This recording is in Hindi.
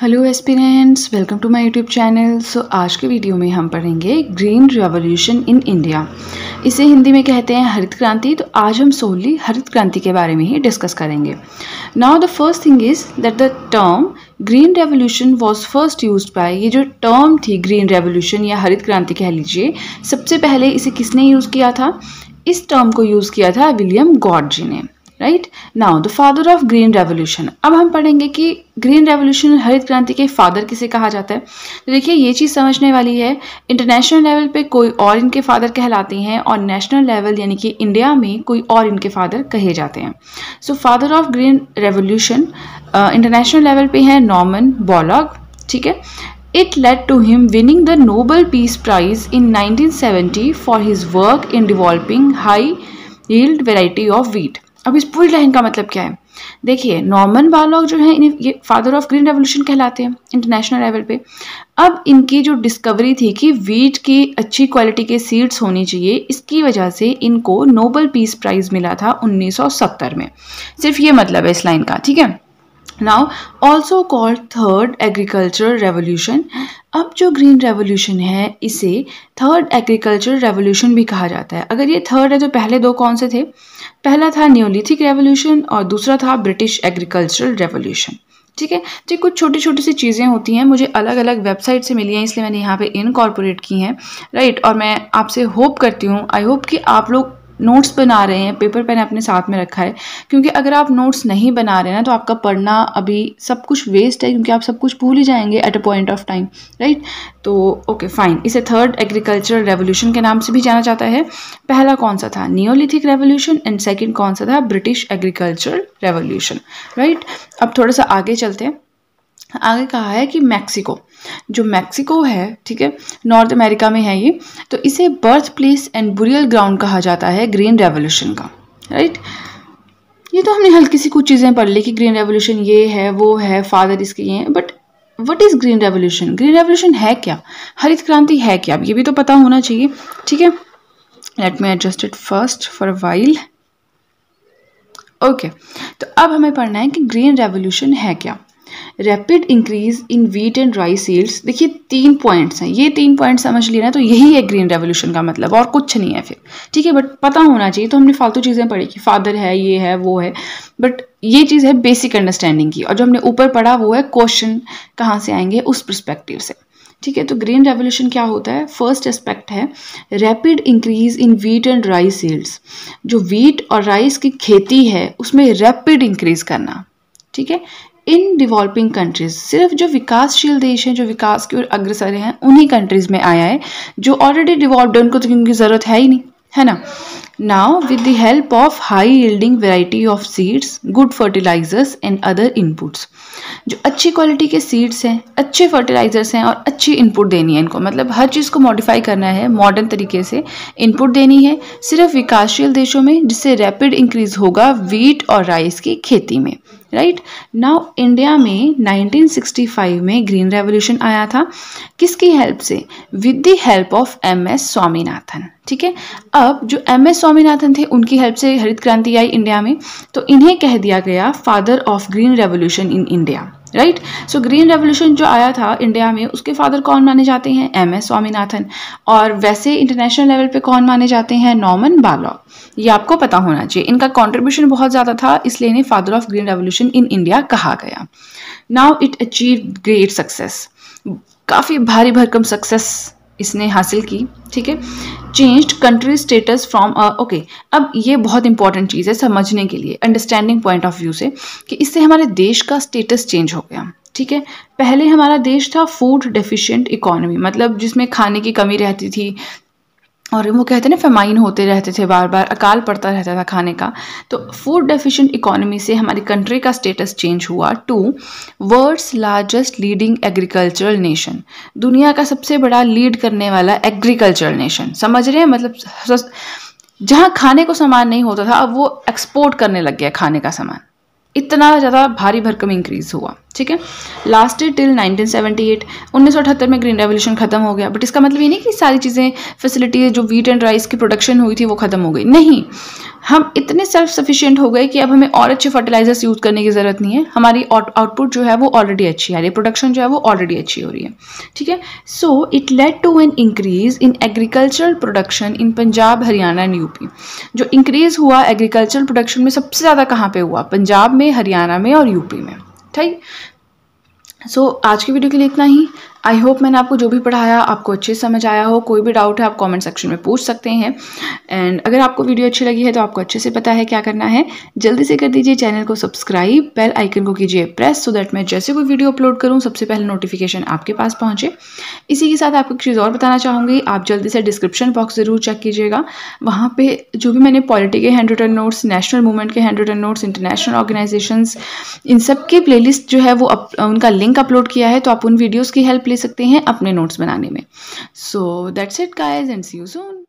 Hello aspirants, welcome to my YouTube channel. So आज के वीडियो में हम पढ़ेंगे ग्रीन रेवोल्यूशन इन इंडिया, इसे हिंदी में कहते हैं हरित क्रांति। तो आज हम सोली हरित क्रांति के बारे में ही डिस्कस करेंगे। Now the first thing is that the term green revolution was first used by, ये जो टर्म थी ग्रीन रेवोल्यूशन या हरित क्रांति कह लीजिए, सबसे पहले इसे किसने यूज़ किया था? इस टर्म को यूज़ किया था विलियम गॉड जी ने। Right now the father of green revolution. अब हम पढ़ेंगे कि ग्रीन रेवोल्यूशन हरित क्रांति के फादर किसे कहा जाता है। तो देखिए, ये चीज़ समझने वाली है, इंटरनेशनल लेवल पे कोई और इनके फादर कहलाते हैं और नेशनल लेवल यानी कि इंडिया में कोई और इनके फादर कहे जाते हैं। So father of green revolution international level पे है नॉर्मन बॉलॉग, ठीक है। It led to him winning the Nobel Peace Prize in 1970 for his work in developing high-yield variety of wheat. अब इस पूरी लाइन का मतलब क्या है? देखिए, नॉर्मन बॉर्लॉग जो है ये फादर ऑफ ग्रीन रेवोल्यूशन कहलाते हैं इंटरनेशनल लेवल पे। अब इनकी जो डिस्कवरी थी कि वीट की अच्छी क्वालिटी के सीड्स होने चाहिए, इसकी वजह से इनको नोबेल पीस प्राइज़ मिला था 1970 में। सिर्फ ये मतलब है इस लाइन का, ठीक है। Now also called third agriculture revolution. अब जो ग्रीन रेवोल्यूशन है इसे थर्ड एग्रीकल्चर रेवोल्यूशन भी कहा जाता है। अगर ये थर्ड है तो पहले दो कौन से थे? पहला था न्योलिथिक रेवोल्यूशन और दूसरा था ब्रिटिश एग्रीकल्चर रेवोल्यूशन, ठीक है। तो ये कुछ छोटी छोटी सी चीज़ें होती हैं, मुझे अलग अलग वेबसाइट से मिली हैं, इसलिए मैंने यहाँ पे इनकॉर्पोरेट की हैं। राइट और मैं आपसे होप करती हूँ, आई होप कि आप लोग नोट्स बना रहे हैं, पेपर पेन अपने साथ में रखा है, क्योंकि अगर आप नोट्स नहीं बना रहे हैं ना तो आपका पढ़ना अभी सब कुछ वेस्ट है, क्योंकि आप सब कुछ भूल ही जाएंगे at a point of time. Right तो ओके फाइन। इसे थर्ड एग्रीकल्चरल रेवोल्यूशन के नाम से भी जाना जाता है। पहला कौन सा था? नियोलिथिक रेवोल्यूशन एंड सेकेंड कौन सा था? British agricultural revolution. राइट अब थोड़ा सा आगे चलते हैं। आगे कहा है कि मैक्सिको, जो मैक्सिको है, ठीक है, नॉर्थ अमेरिका में है ये, तो इसे birth place and burial ground कहा जाता है ग्रीन रेवोल्यूशन का। राइट ये तो हमने हल्की सी कुछ चीज़ें पढ़ ली कि ग्रीन रेवोल्यूशन ये है, वो है, फादर इसके ये हैं, but what is green revolution? Green revolution है क्या? हरित क्रांति है क्या? ये भी तो पता होना चाहिए, ठीक है। Let me adjust it first for a while. Okay तो अब हमें पढ़ना है कि ग्रीन रेवोल्यूशन है क्या। Rapid increase in wheat and rice yields. देखिए, तीन पॉइंट्स हैं, ये तीन पॉइंट समझ लिए ना तो यही है ग्रीन रेवोल्यूशन का मतलब, और कुछ नहीं है फिर, ठीक है। बट पता होना चाहिए, तो हमने फालतू चीज़ें पढ़ी कि फादर है, ये है, वो है, बट ये चीज़ है बेसिक अंडरस्टैंडिंग की, और जो हमने ऊपर पढ़ा वो है क्वेश्चन कहाँ से आएंगे उस परस्पेक्टिव से, ठीक है। तो ग्रीन रेवोल्यूशन क्या होता है? फर्स्ट एस्पेक्ट है rapid increase in wheat and rice yields. जो वीट और राइस की खेती है उसमें रैपिड इंक्रीज करना, ठीक है। इन डिवॉल्पिंग कंट्रीज, सिर्फ जो विकासशील देश हैं, जो विकास की ओर अग्रसर हैं, उन्हीं कंट्रीज में आया है। जो ऑलरेडी डिवॉल्प्ड है उनको तो क्योंकि ज़रूरत है ही नहीं, है ना। Now with the help of high yielding variety of seeds, good fertilisers and other inputs. जो अच्छी क्वालिटी के सीड्स हैं, अच्छे फर्टिलाइजर्स हैं और अच्छी इनपुट देनी है इनको, मतलब हर चीज़ को मॉडिफाई करना है, मॉडर्न तरीके से इनपुट देनी है सिर्फ विकासशील देशों में, जिससे रैपिड इंक्रीज होगा वीट और राइस की खेती में। राइट नाउ इंडिया में 1965 में ग्रीन रेवोल्यूशन आया था, किसकी हेल्प से? With the help of MS Swaminathan, ठीक है। अब जो MS स्वामीनाथन थे उनकी हेल्प से हरित क्रांति आई इंडिया में, तो इन्हें कह दिया गया father of green revolution in India. Right so green revolution जो आया था इंडिया में, उसके फादर कौन माने जाते हैं? MS स्वामीनाथन। और वैसे इंटरनेशनल लेवल पे कौन माने जाते हैं? Norman Borlaug. ये आपको पता होना चाहिए, इनका कंट्रीब्यूशन बहुत ज़्यादा था, इसलिए इन्हें father of green revolution in India कहा गया। Now it achieve great success, काफ़ी भारी भरकम सक्सेस इसने हासिल की, ठीक है। Changed country status from okay, अब ये बहुत इंपॉर्टेंट चीज़ है समझने के लिए अंडरस्टैंडिंग पॉइंट ऑफ व्यू से, कि इससे हमारे देश का स्टेटस चेंज हो गया, ठीक है। पहले हमारा देश था फूड डेफिशिएंट इकोनॉमी, मतलब जिसमें खाने की कमी रहती थी और वो कहते हैं ना फेमाइन होते रहते थे, बार बार अकाल पड़ता रहता था खाने का। तो फूड डेफिशिएंट इकोनॉमी से हमारी कंट्री का स्टेटस चेंज हुआ to world's largest leading agricultural nation, दुनिया का सबसे बड़ा लीड करने वाला एग्रीकल्चरल नेशन। समझ रहे हैं, मतलब जहाँ खाने को सामान नहीं होता था अब वो एक्सपोर्ट करने लग गया खाने का सामान, इतना ज़्यादा भारी भरकम इंक्रीज हुआ, ठीक है, लास्टेड टिल 1978। 1978 में ग्रीन रेवोल्यूशन खत्म हो गया, बट इसका मतलब ये नहीं कि सारी चीज़ें फैसिलिटीज जो वीट एंड राइस की प्रोडक्शन हुई थी वो खत्म हो गई, नहीं, हम इतने सेल्फ सफिशिएंट हो गए कि अब हमें और अच्छे फर्टिलाइजर्स यूज़ करने की ज़रूरत नहीं है, हमारी आउटपुट जो है वो ऑलरेडी अच्छी है, प्रोडक्शन जो है वो ऑलरेडी अच्छी हो रही है। ठीक है, so it led to an increase in agricultural production in Punjab, Haryana and UP. जो इंक्रीज़ हुआ एग्रीकल्चरल प्रोडक्शन में सबसे ज़्यादा कहाँ पे हुआ? पंजाब में, हरियाणा में और यूपी में। ठीक, सो आज की वीडियो के लिए इतना ही। आई होप मैंने आपको जो भी पढ़ाया आपको अच्छे समझ आया हो। कोई भी डाउट है आप कमेंट सेक्शन में पूछ सकते हैं। एंड अगर आपको वीडियो अच्छी लगी है तो आपको अच्छे से पता है क्या करना है, जल्दी से कर दीजिए चैनल को सब्सक्राइब, बेल आइकन को कीजिए प्रेस, सो दैट मैं जैसे कोई वीडियो अपलोड करूँ सबसे पहले नोटिफिकेशन आपके पास पहुँचे। इसी के साथ आपको एक चीज़ और बताना चाहूँगी, आप जल्दी से डिस्क्रिप्शन बॉक्स ज़रूर चेक कीजिएगा, वहाँ पर जो भी मैंने पॉलिटी के hand written notes, national movement के hand written notes, international organisations, इन सब की प्ले लिस्ट जो है वो उनका लिंक अपलोड किया है, तो आप उन वीडियोज़ की हेल्प सकते हैं अपने नोट्स बनाने में। So that's it guys and see you soon.